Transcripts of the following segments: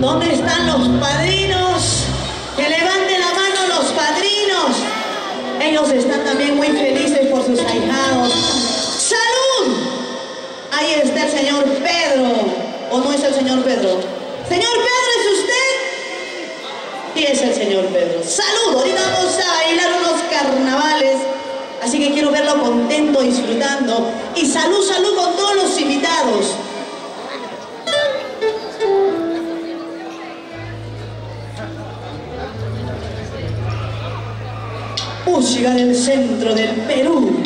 ¿Dónde están los padrinos? Que levanten la mano los padrinos. Ellos están también muy felices por sus ahijados. ¡Salud! Ahí está el señor Pedro. ¿O no es el señor Pedro? ¿Señor Pedro es usted? Sí, es el señor Pedro. ¡Salud! Ahorita vamos a bailar unos carnavales. Así que quiero verlo contento, disfrutando. Y salud, salud con todos los invitados. Música del centro del Perú.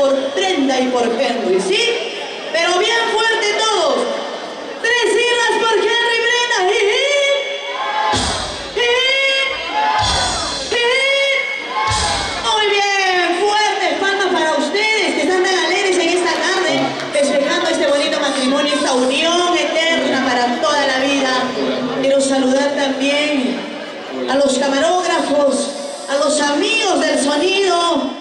por Trenda y por Henry, ¿sí? Pero bien fuerte todos. Tres siglas por Henry Brenda. ¡Hi, hi! Esta unión eterna para toda la vida. Quiero saludar también a los camarógrafos, a los amigos del sonido,